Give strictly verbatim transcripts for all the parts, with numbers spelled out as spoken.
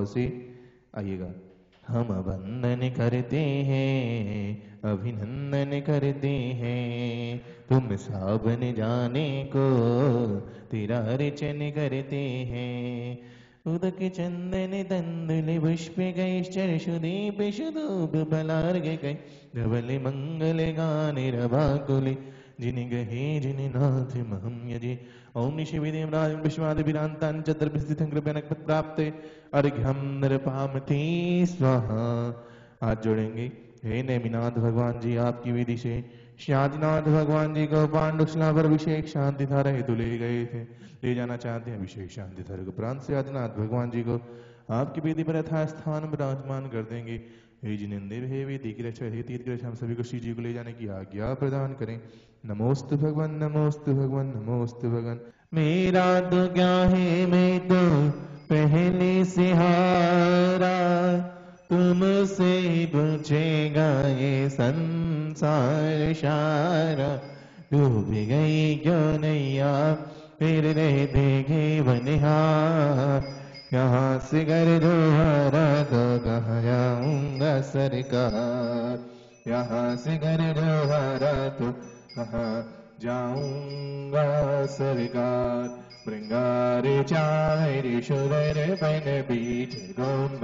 भाव से आइएगा। हम वंदन करते हैं, अभिनंदन करते हैं, तुम सावन जाने को तेरा अर्चन करते हैं। उदक चंदन दंदुले पुष्प गैश्चर्षुदीप शुदूप बलार्ग गै धवल मंगल गाने रवाकुले जिन गहे जिन नाथ महम यजे ओम निशि विदेवराज विश्वादिरांतान चतुर्भिस्थितं कृपयनकपत प्राप्ते अर्घ्यं नृपामते स्वाहा। हाथ जोड़ेंगे। हे नेमिनाथ भगवान जी, आपकी विधि से श्री आदिनाथ भगवान जी को पांडुक्षला पर अभिषेक शांति धारा हेतु ले गए थे, ले जाना चाहते हैं। अभिषेक शांति धारा के प्रांत से आदिनाथ भगवान जी को आपकी वेदी पर यथा स्थान विराजमान कर देंगे। हे जिनेंद्र, हे वेदी की रक्षा, हे तीर्थ की रक्षा, हम सभी को श्री जी को ले जाने की आज्ञा प्रदान करें। नमोस्तु भगवान, नमोस्तु भगवान, नमोस्तु भगवान। मेरा तो क्या है, मैं तो पहले से हारा, तुमसे ही पूछेगा ये संसार सारा। डूब गई क्यों नैया फिर रह देंगे बनिहार, यहाँ से कर दो हारा तो कहाँ जाऊंगा सरकार, यहाँ से कर दो हारा तो कहाँ जाऊंगा सरकार। भृंगारे चारे शूर बन बीच गोम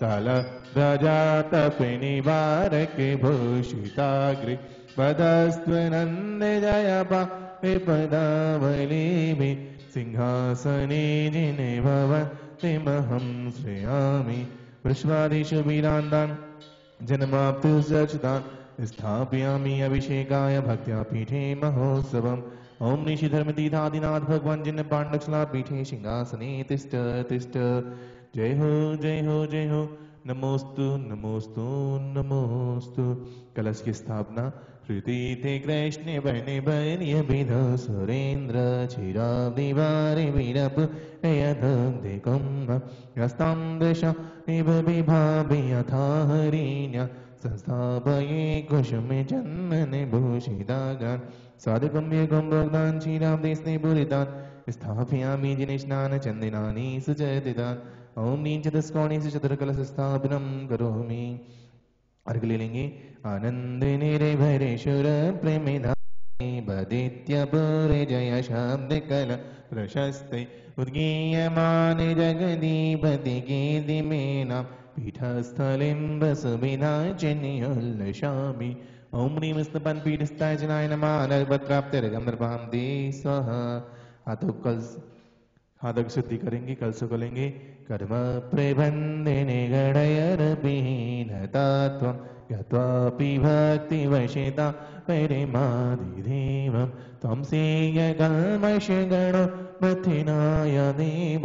ताला राजा तपिनी बारक भूषिताग्र पदस्व नंद जया पापे पदावली में सिंहासने जिने भवन तिमहम श्रेयामी। वृषवादिशु वीरांदान जन्माप्तु सचदान स्थापयामी अभिषेकाय भक्त्या पीठे महोत्सवम्। ओम निशि धर्मतीर्थादिनाथ भगवान जिन पांडुक्षला पीठे सिंहासने तिष्ठ तिष्ठ। जय हो जय हो जय हो। नमोस्तु नमोस्तु नमोस्तु। कलश की स्थापना श्रुति कृष्ण बने बनिय विधो सुरेन्द्र चिरा दिवारे वीरप यस्तांदशा निभ विभावि यथा हरिण्या संस्थापये कुसुम चंदन भूषितागण साधुकं योगं भोक्तान् क्षीरां देशने पूरितान् स्थापयामि जिन स्नान चंदनानि सुचरितान्। ओम नीम चतुष्कोणे सुचतुर्कलश स्थापनं करोमि। अर्घ ले लेंगे। आनंद निरे भरे शुर प्रेमिधा बदित्य पुरे जय शब्द कला प्रशस्ते उद्गीयमान जगदीपति कीर्ति में नाम पीठस्थलिं वसुविनाचिन्योल्लसामि। ओम ह्रीं स्तपन पीठस्थाय जनाय नमः अनर्घवत् प्राप्तिर्घं नृपां दे स्वाहा। हाथों कल हाथों की शुद्धि करेंगे, कल से करेंगे। कर्म प्रबंधिने गणयर्पीनता त्वं गत्वा भक्तिवशता परिमादिदेवं त्वं सेय कल्मष गणो मथिनाय देव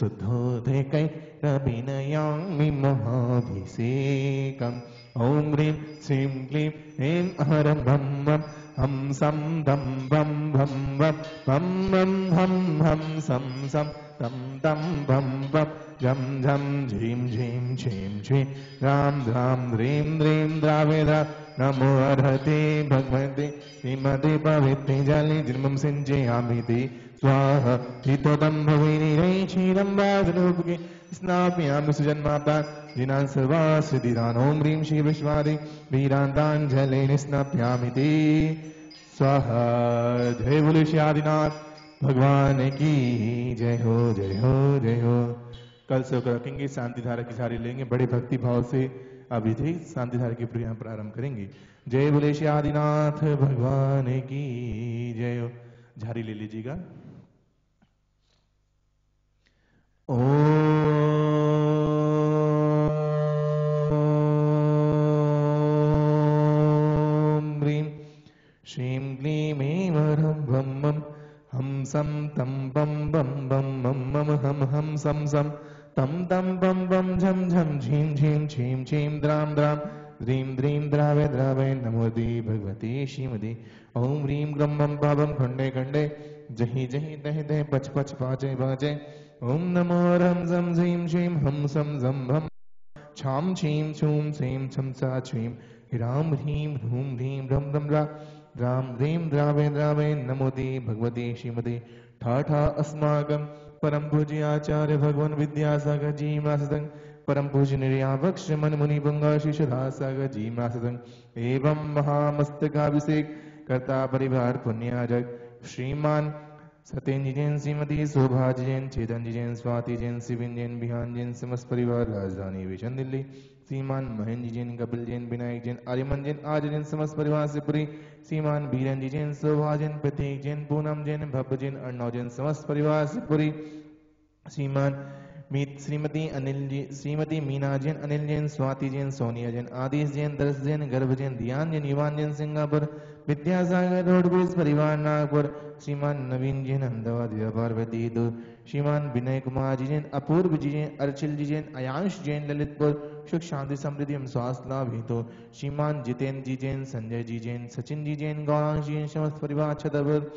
शुद्धोदकै रविनयामि महाभिषेकम्। ॐ ह्रीं श्रीं क्लीं ऐं हरं भं वं हं सं दं वं भं वं भं वं हं हं सं सं तं तं भं वं झं झं झीं झीं छीं छीं रां रां ह्रीं ह्रीं द्राविदा। नमो अर्हते भगवते श्रीमते पवित्रे जले जन्मं सिञ्चयामि ते स्वाहा। हितोदं भवेनिरै क्षीरं वासरूपके स्नापयामि सुजन्मातान् जिनान् सर्वासिद्धिदान्। ॐ ह्रीं श्री विश्वादि वीरान्तान् जले निस्नापयामि ते स्वाहा। जय बोलो श्री आदिनाथ भगवान की जय हो जय हो जय हो। कल से रखेंगे शांति धारा की सारी लेंगे बड़े भक्ति भाव से। अभी थे शांति धारा की प्रक्रिया प्रारंभ करेंगे। जय बोले श्री आदिनाथ भगवान की जय। झारी ले लीजिएगा। ओम ह्रीं श्रीं क्लीं ऐं हरं भं वं हं सं तं बं बं बं मं मं हं हं सं सं तम तम बम बम झम झम झीं झीं छीं छीं द्राम द्राम ह्रीं ह्रीं द्रावे द्रावे नमोदे भगवती श्रीमदे। ओम ह्रीं ग्रम बम पाबम खंडे खंडे जही जही दह दह पच पच पाचे पाचे। ओम नमो रम झम झीं झीं हम सम झम भम छाम छीं छूं छीं छमसा छीं ह्राम ह्रीं ह्रूं ह्रीं रम रम रा द्राम द्रीं द्रावे द्रावे नमोदि भगवती श्रीमती ठाठा अस्माकं परम पूज्य आचार्य भगवान विद्यासागर जी महाशय परम पूज्य निर्यावक्ष मन मुनि बंगा शिशुधासागर जी महाशय एवं महामस्तकाभिषेक कर्ता परिवार पुण्याजक श्रीमान सत्येंद्र जैन श्रीमती शोभा जैन चेतन जैन स्वाति जैन शिविन जैन बिहान जैन समस्त परिवार राजधानी विजन दिल्ली श्रीमान महेंद्र जैन कपिल जैन विनायक जैन आर्यमन जैन आज जैन समस्त परिवार से पूरी श्रीमान बीरन जी जैन शोभा जैन प्रतीक जैन पूनम जैन भव्य जैन अर्णव जैन समस्त परिवार से पूरी श्रीमान श्रीमती अनिल जी श्रीमती मीना जैन अनिल जैन स्वाति जैन सोनिया जैन आदेश जैन दर्श जैन गर्भ जैन ध्यान जैन युवान Jain Singapore Vidyasagar road bridge परिवार नागपुर श्रीमान नवीन जैन अहमदाबाद व्यापार दो श्रीमान विनय कुमार जी जैन अपूर्व जी जैन अर्चिल जी जैन आयांश जैन ललितपुर सुख शांति समृद्धि एवं स्वास्थ्य लाभ हेतु श्रीमान जितेंद्र जी जैन संजय जी जैन सचिन जी जैन गौरांश जैन समस्त परिवार छतरपुर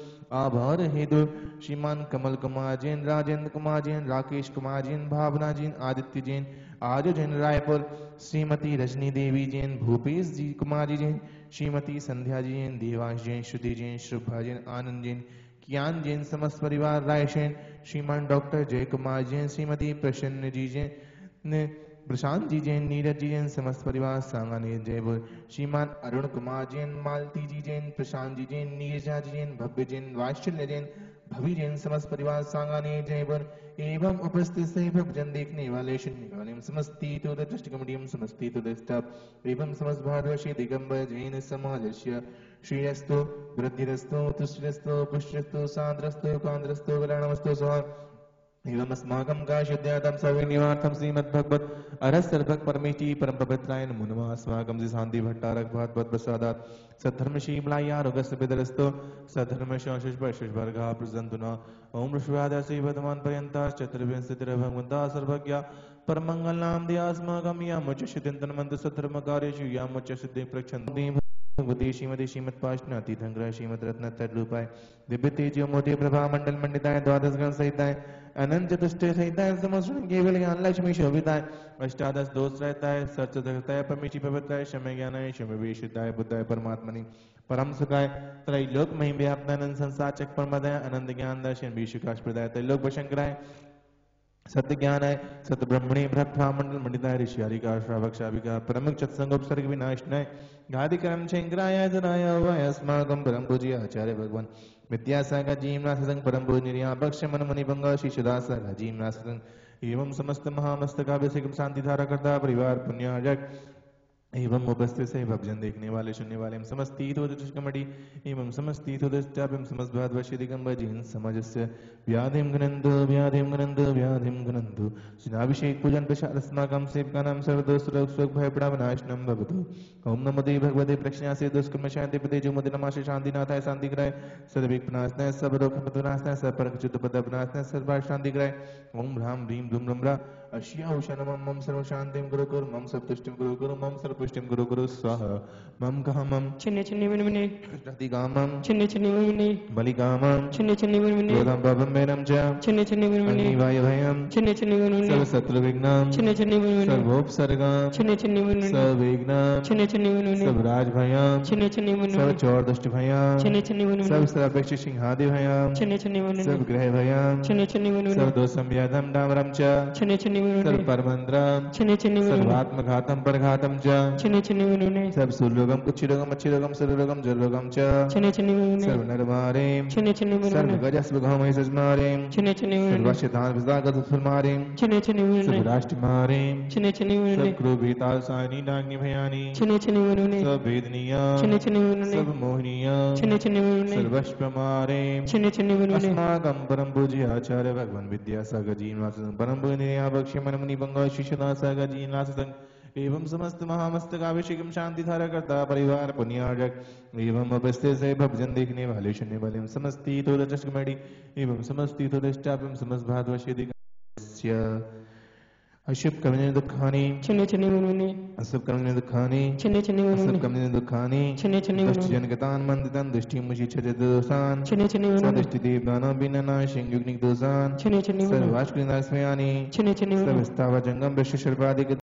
आभार हेतु श्रीमान कमल कुमार जैन राजेंद्र कुमार जैन राकेश कुमार जैन भावना जैन आदित्य जैन आज जैन रायपुर श्रीमती रजनी देवी जैन भूपेश जी कुमारी जैन श्रीमती संध्या जी जैन देवांश जैन श्रुति जैन शुभा जैन आनंद जैन कियान जैन समस्त परिवार रायसेन श्रीमान डॉक्टर जय कुमार जैन श्रीमती प्रसन्न जी जैन प्रशांत जी जैन नीरज जी जैन समस्त परिवार सांगानेर जयपुर श्रीमान अरुण कुमार जैन मालती जी जैन प्रशांत जी जैन नीरजा जी जैन भव्य जैन वाश्चल्य जैन भवि जैन समस्त परिवार सांगानेर जयपुर एवं उपस्थित सभी भजन देखने वाले शनिवार समस्ती ट्रस्ट कमेटी समस्ती स्टाफ एवं समस्त भारतवर्षीय दिगंबर जैन समाजस्य श्रीरस्तो वृद्धिरस्तो तुष्टिरस्तो पुष्टिरस्तो सांद्रस्तो कांद्रस्तो गलाणमस्तो सह एवं अस्माकं काश्यद्यातं सौविन्यवार्थं श्रीमद्भगवत् अरसर्वक परमेष्ठी परम पवित्राय नमो नमः अस्माकं जी शांति भट्टारक भात भद प्रसादात सद्धर्म शीमलाया रोगस्य विदरस्तो सद्धर्म शौशष्प शष्वर्गा प्रजंतुना ओम ऋषवादसि वर्धमान पर्यंता चतुर्विंशतिर भगवंता सर्वज्ञ परमंगल नाम ध्यास्माकं यम उच्चसिद्धिं मंत्र सद्धर्म कार्येषु यम उच्च सिद्धि प्रक्षन्ति भगवती श्रीमती श्रीमद पाशनाती धंग्रह श्रीमद रत्न तद्रूपाय दिव्य तेजो मोटे प्रभा मंडल मंडिताय द्वादश गण सहिताय अनंत चतुष्टय सहिताय समस्त केवल ज्ञान लक्ष्मी शोभिताय अष्टादश दोष रहताय सच जगताय परमेश्वर पवित्राय शम्य ज्ञानाय शम्य विशुद्धाय बुद्धाय परमात्मनि परम सुखाय त्रैलोक महिम व्याप्ताय अनंत संसार चक परमदाय अनंत ज्ञान दर्शन विशुकाश प्रदाय त्रैलोक वशंकराय सत्य ज्ञान है सत्य ब्रह्मणी भ्रत्वा मंडल मंडिताय ऋषिहारिका श्रावक्षाभिका प्रमुख सत्संगोपसर्ग विनाशनाय गादिकरम शंकराय जनाय वाय अस्माकं परम पूज्य आचार्य भगवान विद्यासागर जी महाशय परम पूज्य निर्यापक्ष मन मुनि बंगा शिशुदासागर जी महाशय एवं समस्त महामस्तकाभिषेक शांति धारा करता परिवार पुण्याजक एवं उपस्थित से भजन देखने वाले सुनने वाले एवं समस्त तीर्थोदय कमेटी एवं समस्त तीर्थोदयस्टाफ एवं समस्त भारतवर्षीय दिगंबर जैन समाजस्य व्याधिं गृह्णन्तु व्याधिं गृह्णन्तु व्याधिं गृह्णन्तु स्नाभिषेक पूजन प्रसाद अस्माकं सेवकानां सर्वदोष रोग शोक भय पीडा विनाशनं भवतु ओम नमो देव भगवते प्रक्षासे दुष्कर्म शांति प्रदे जो मुदे नमः शांतिनाथाय शांतिग्रहाय सर्वविघ्न विनाशनाय सर्वरोग विनाशनाय नाशनाय सर्वपाप चित्तपद विनाशनाय सर्व शांतिग्रहाय ओम ह्रां ह्रीं धूं रम्रा अश्या उषनम मम सर्व शांतिं गुरु कुरु मम सब तुष्टिं गुरु कुरु मम सर्व पुष्टिं गुरु कुरु स्वाहा मम गहमम छिन्ने छिन्ने विनविने कृष्णति गामम छिन्ने छिन्ने विनविने बलि गामम छिन्ने छिन्ने विनविने गोदाम बाबम मेरम च छिन्ने छिन्ने विनविने निवाय भयम छिन्ने छिन्ने विनविने सर्व शत्रु विघ्नम छिन्ने छिन्ने विनविने सर्वोपसर्गम छिन्ने छिन्ने विनविने सर्व विघ्नम छिन्ने छिन्ने विनविने सब राज भयम छिन्ने छिन्ने विनविने सर्व चोर दुष्ट भयम छिन्ने छिन्ने विनविने सर्व सर्पेक्ष सिंहादि भयम छिन्ने छिन्ने विनविने सब ग्रह भयम छिन्ने छिन्ने विनविने सर्व दोषम व्याधम डामरम च छिन्ने छिन्ने सर्व परमंत्रम छिन्ने छिन्ने सर्वात्म घातम परघातम च छिन्ने छिन्ने विनुने सब सुरोगम कुछ रोगम अच्छे रोगम सर्वरोगम जलोगम च छिन्ने छिन्ने विनुने सर्व नरमारे छिन्ने छिन्ने विनुने सर्व गजस्व गहमय सजमारे छिन्ने छिन्ने विनुने सर्व शतान विदागत फरमारे छिन्ने छिन्ने विनुने सर्व राष्ट्र मारे छिन्ने छिन्ने विनुने सब क्रोभिता सानी नागनी भयानी छिन्ने छिन्ने विनुने सब वेदनिया छिन्ने छिन्ने विनुने सब मोहनिया छिन्ने छिन्ने विनुने सर्व वशमारे छिन्ने छिन्ने विनुने अस्माकं परम पूज्य आचार्य भगवान विद्यासागर जी महाराज परम पूज्य मन मुनि बंगा शिशुदासागर जी नासंग एवं समस्त महामस्तकाभिषेक शांति धारा करता परिवार पुण्यार्जक एवं उपस्थित से भजन देखने वाले सुनने वाले समस्त तीर्थोदय कमेटी एवं समस्त तीर्थोदय स्टाफ एवं समस्त भारतवर्षीय दिगंबर अशुभ कर्मने दुखाने छिन्ने छिन्ने विनुने अशुभ कर्मने दुखाने छिन्ने छिन्ने विनुने अशुभ कर्मने दुखाने छिन्ने छिन्ने विनुने दुष्ट जन गतान मंदितन दुष्टि मुषि छते दोषान छिन्ने छिन्ने विनुने दुष्टि देवदाना बिनना शिंगुग्निक दोषान छिन्ने छिन्ने विनुने सर्वाश्कृनास्मयानि छिन्ने छिन्ने विनुने सर्वस्थाव जंगम विश्व सर्वाधिक